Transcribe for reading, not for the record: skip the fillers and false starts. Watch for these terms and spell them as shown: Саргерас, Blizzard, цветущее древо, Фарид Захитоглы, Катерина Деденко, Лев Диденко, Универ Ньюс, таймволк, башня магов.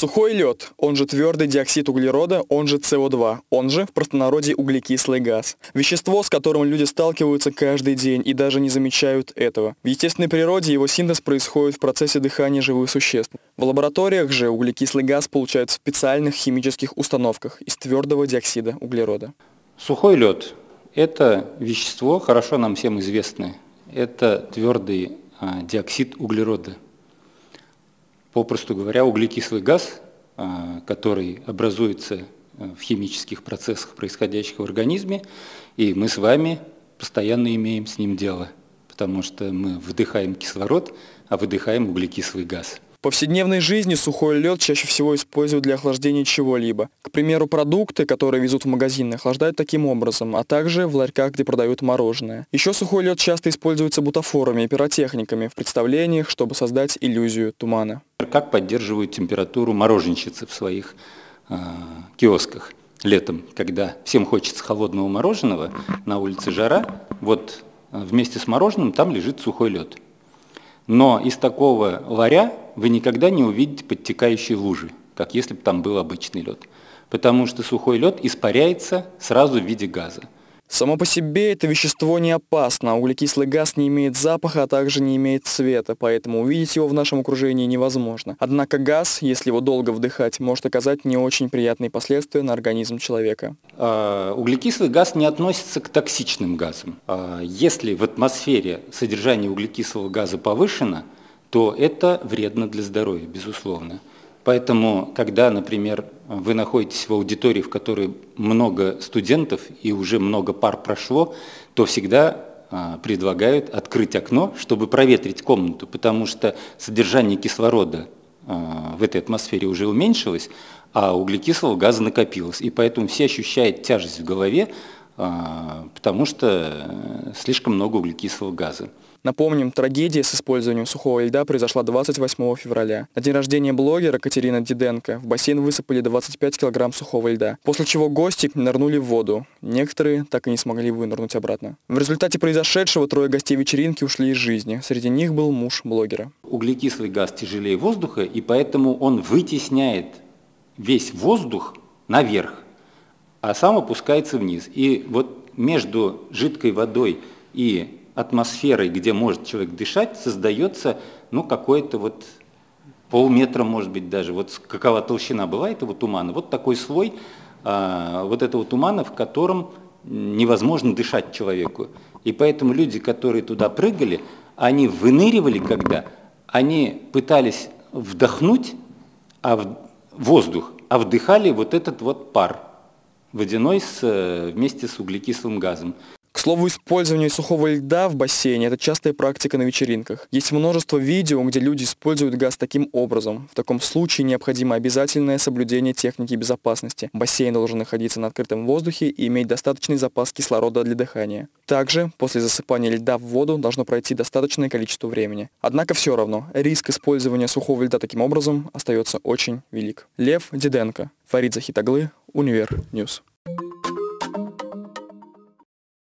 Сухой лед, он же твердый диоксид углерода, он же СО2, он же в простонародье углекислый газ. Вещество, с которым люди сталкиваются каждый день и даже не замечают этого. В естественной природе его синтез происходит в процессе дыхания живых существ. В лабораториях же углекислый газ получают в специальных химических установках из твердого диоксида углерода. Сухой лед – это вещество, хорошо нам всем известное. Это твердый диоксид углерода. Попросту говоря, углекислый газ, который образуется в химических процессах, происходящих в организме, и мы с вами постоянно имеем с ним дело, потому что мы вдыхаем кислород, а выдыхаем углекислый газ. В повседневной жизни сухой лед чаще всего используют для охлаждения чего-либо. К примеру, продукты, которые везут в магазины, охлаждают таким образом, а также в ларьках, где продают мороженое. Еще сухой лед часто используется бутафорами и пиротехниками в представлениях, чтобы создать иллюзию тумана. Как поддерживают температуру мороженщицы в своих киосках летом, когда всем хочется холодного мороженого, на улице жара, вот вместе с мороженым там лежит сухой лед. Но из такого ларя вы никогда не увидите подтекающие лужи, как если бы там был обычный лед, потому что сухой лед испаряется сразу в виде газа. Само по себе это вещество не опасно, углекислый газ не имеет запаха, а также не имеет цвета, поэтому увидеть его в нашем окружении невозможно. Однако газ, если его долго вдыхать, может оказать не очень приятные последствия на организм человека. Углекислый газ не относится к токсичным газам. Если в атмосфере содержание углекислого газа повышено, то это вредно для здоровья, безусловно. Поэтому, когда, например, вы находитесь в аудитории, в которой много студентов и уже много пар прошло, то всегда предлагают открыть окно, чтобы проветрить комнату, потому что содержание кислорода в этой атмосфере уже уменьшилось, а углекислого газа накопилось. И поэтому все ощущают тяжесть в голове, потому что слишком много углекислого газа. Напомним, трагедия с использованием сухого льда произошла 28 февраля. На день рождения блогера Катерины Деденко в бассейн высыпали 25 килограмм сухого льда, после чего гости нырнули в воду. Некоторые так и не смогли вынырнуть обратно. В результате произошедшего трое гостей вечеринки ушли из жизни. Среди них был муж блогера. Углекислый газ тяжелее воздуха, и поэтому он вытесняет весь воздух наверх, а сам опускается вниз. И вот между жидкой водой и атмосферой, где может человек дышать, создается, ну, какое-то вот полметра, может быть, даже, вот какова толщина была этого тумана, вот такой слой вот этого тумана, в котором невозможно дышать человеку. И поэтому люди, которые туда прыгали, они выныривали, когда они пытались вдохнуть воздух, а вдыхали вот этот вот пар водяной вместе с углекислым газом. К слову, использование сухого льда в бассейне – это частая практика на вечеринках. Есть множество видео, где люди используют газ таким образом. В таком случае необходимо обязательное соблюдение техники безопасности. Бассейн должен находиться на открытом воздухе и иметь достаточный запас кислорода для дыхания. Также после засыпания льда в воду должно пройти достаточное количество времени. Однако все равно риск использования сухого льда таким образом остается очень велик. Лев Диденко, Фарид Захитоглы, Универ Ньюс.